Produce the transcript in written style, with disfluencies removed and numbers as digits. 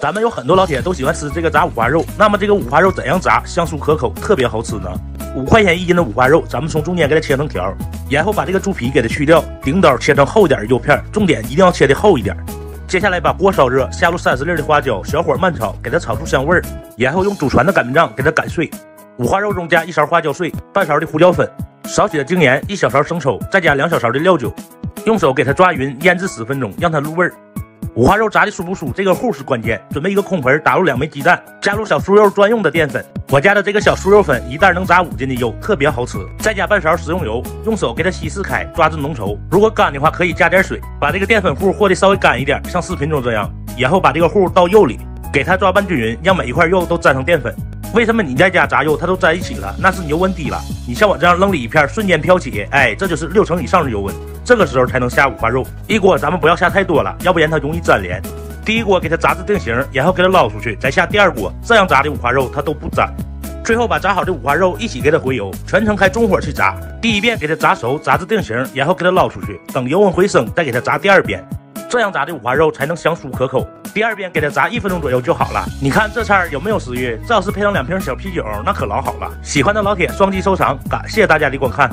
咱们有很多老铁都喜欢吃这个炸五花肉，那么这个五花肉怎样炸，香酥可口，特别好吃呢？5块钱1斤的五花肉，咱们从中间给它切成条，然后把这个猪皮给它去掉，顶刀切成厚一点的肉片，重点一定要切的厚一点。接下来把锅烧热，下入30粒的花椒，小火慢炒，给它炒出香味，然后用祖传的擀面杖给它擀碎。五花肉中加1勺花椒碎，半勺的胡椒粉，少许的精盐，1小勺生抽，再加2小勺的料酒，用手给它抓匀，腌制10分钟，让它入味。五花肉炸的酥不酥，这个糊是关键。准备一个空盆，打入2枚鸡蛋，加入小酥肉专用的淀粉。我家的这个小酥肉粉一袋能炸5斤的肉，特别好吃。再加半勺食用油，用手给它稀释开，抓至浓稠。如果干的话，可以加点水，把这个淀粉糊和的稍微干一点，像视频中这样。然后把这个糊倒肉里，给它抓拌均匀，让每一块肉都沾上淀粉。为什么你在家炸肉它都粘一起了？那是油温低了。你像我这样扔里一片，瞬间飘起，哎，这就是6成以上的油温，这个时候才能下五花肉。一锅咱们不要下太多了，要不然它容易粘连。第一锅给它炸至定型，然后给它捞出去，再下第二锅，这样炸的五花肉它都不粘。最后把炸好的五花肉一起给它回油，全程开中火去炸。第一遍给它炸熟，炸至定型，然后给它捞出去，等油温回升再给它炸第二遍。这样炸的五花肉才能香酥可口。第二遍给它炸1分钟左右就好了。你看这菜有没有食欲？这要是配上2瓶小啤酒，那可老好了。喜欢的老铁双击收藏，感谢大家的观看。